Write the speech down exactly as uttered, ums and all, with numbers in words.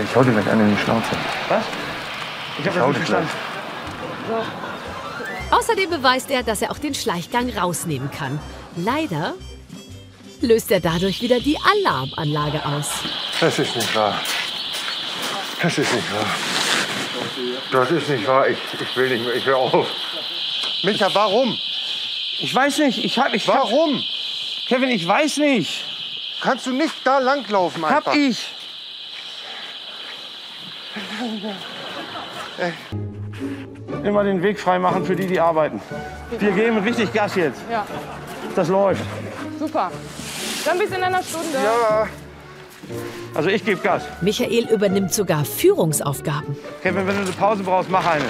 Ich hau dir gleich einen in die Schnauze. Was? Ich hab das nicht verstanden. Außerdem beweist er, dass er auch den Schleichgang rausnehmen kann. Leider löst er dadurch wieder die Alarmanlage aus. Das ist nicht wahr. Das ist nicht wahr. Das ist nicht wahr. Ich, ich will nicht mehr. Ich höre auf. Micha, warum? Ich weiß nicht. Ich hab, ich warum? Hab, Kevin, ich weiß nicht. Kannst du nicht da langlaufen einfach? Hab ich. Ey. Immer den Weg freimachen für die, die arbeiten. Wir geben richtig Gas jetzt. Ja. Das läuft. Super. Dann bis in einer Stunde. Ja. Also ich gebe Gas. Michael übernimmt sogar Führungsaufgaben. Kevin, wenn du eine Pause brauchst, mach eine.